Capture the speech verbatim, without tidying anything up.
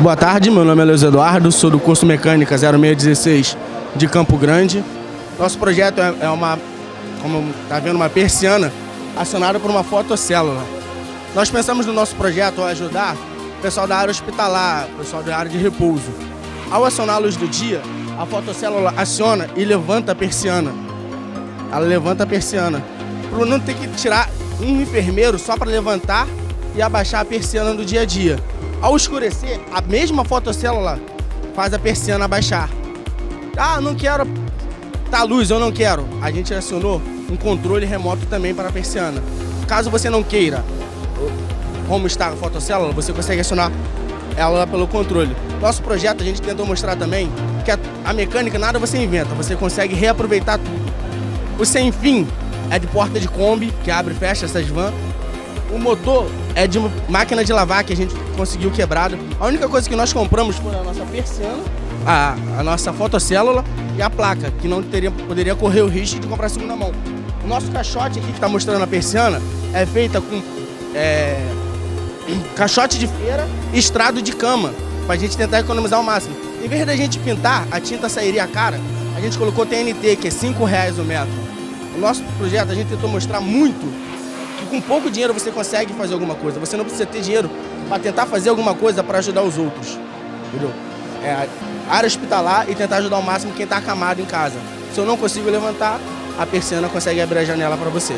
Boa tarde, meu nome é Luiz Eduardo, sou do curso Mecânica zero seis um seis de Campo Grande. Nosso projeto é uma, como está vendo, uma persiana acionada por uma fotocélula. Nós pensamos no nosso projeto ajudar o pessoal da área hospitalar, o pessoal da área de repouso. Ao acionar a luz do dia, a fotocélula aciona e levanta a persiana. Ela levanta a persiana. Para não ter que tirar um enfermeiro só para levantar e abaixar a persiana do dia a dia. Ao escurecer, a mesma fotocélula faz a persiana abaixar. Ah, não quero... Tá luz, eu não quero. A gente acionou um controle remoto também para a persiana. Caso você não queira, como está a fotocélula, você consegue acionar ela pelo controle. Nosso projeto, a gente tentou mostrar também que a, a mecânica, nada você inventa, você consegue reaproveitar tudo. O sem fim é de porta de Kombi, que abre e fecha essas vans. O motor é de máquina de lavar que a gente conseguiu quebrado. A única coisa que nós compramos foi a nossa persiana, a, a nossa fotocélula e a placa, que não teria, poderia correr o risco de comprar segunda mão. O nosso caixote aqui que está mostrando a persiana é feita com é, caixote de feira e estrado de cama, para a gente tentar economizar o máximo. Em vez da gente pintar, a tinta sairia cara, a gente colocou T N T, que é cinco reais o metro. O nosso projeto, a gente tentou mostrar muito que com pouco dinheiro você consegue fazer alguma coisa. Você não precisa ter dinheiro para tentar fazer alguma coisa para ajudar os outros. Entendeu? É área hospitalar e tentar ajudar ao máximo quem está acamado em casa. Se eu não consigo levantar, a persiana consegue abrir a janela para você.